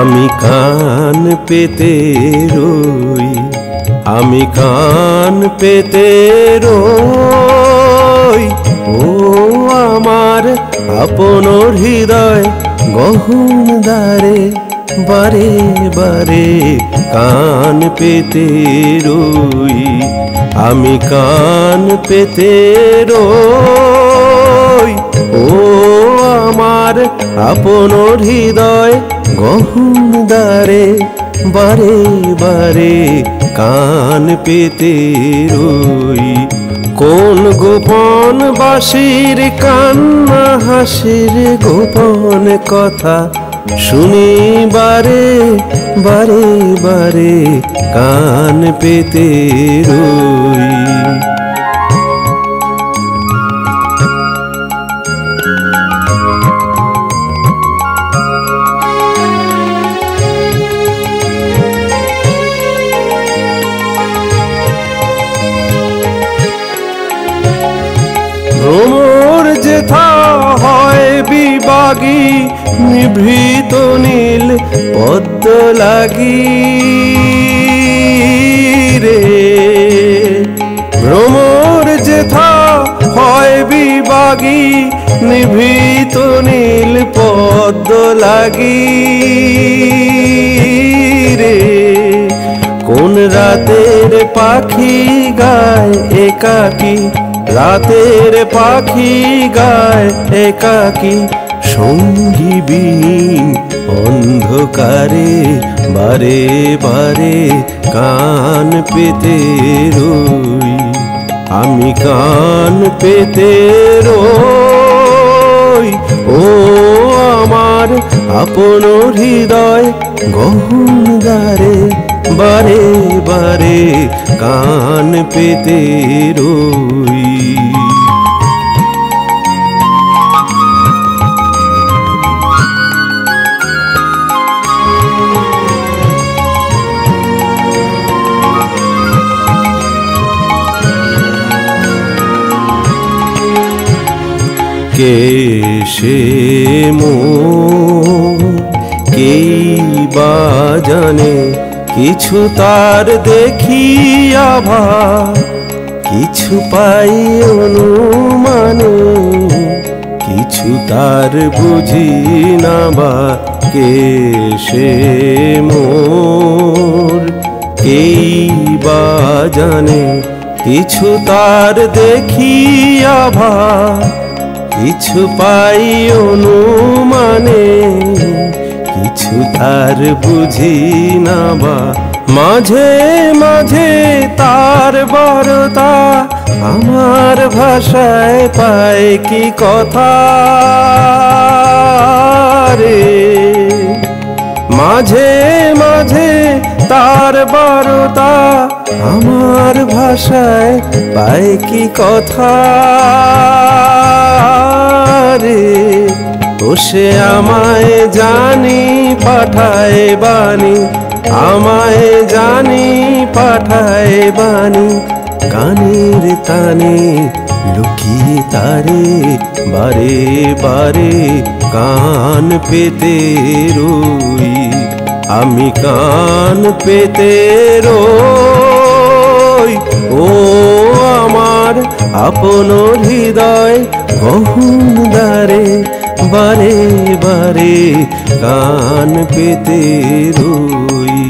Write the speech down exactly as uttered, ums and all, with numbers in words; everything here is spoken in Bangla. আমি কান পেতে রই, আমি কান পেতে রই, ও আমার আপন হৃদয় গহন দ্বারে বারে বারে কান পেতে রই, আমি কান পেতে রই, ও আমার আপন হৃদয় গহন দ্বারে বারে বারে কান পেতে রই। কোন গোপন বাঁশির কান্না হাসির গোপন কথা শুনি বারে বারে বারে কান পেতে রই। ভ্রমর যেথা হয় বিবাগী নিভৃত নীল পদ্ম লাগি রে, ভ্রমর যেথা হয় বিবাগী নিভৃত নীল পদ্ম লাগি রে, কোন রাতের পাখি গায় একাকী, রাতের পাখি গায় একাকী সঙ্গীবিহীন অন্ধকারে বারে বারে কান পেতে রই, আমি কান পেতে রই, ও আমার আপন হৃদয় গহন দ্বারে বারে বারে কান পেতে রই। কে সে মন কেই বা জানে, কিছু তার দেখি আভা, কিছু পাই অনুমানে, কিছু তার বুঝি না বা। কে সে মোর কেই বা জানে, কিছু তার দেখি আভা, কিছু পাই অনুমানে, কিছু তার বুঝি না বা। মাঝে মাঝে তার বারতা আমার ভাষায় পায় কি কথা রে, মাঝে মাঝে তার বারতা আমার ভাষায় পায় কি কথা রে, ও সে আমায় জানি পাঠায় বাণী, আমায় জানি পাঠায় বাণী, কানের তানে লুকিয়ে তারে বারে বারে কান পেতে রই, আমি কান পেতে রই, ও আমার আপন হৃদয় গহন দ্বারে বারে বারে কান পেতে রই।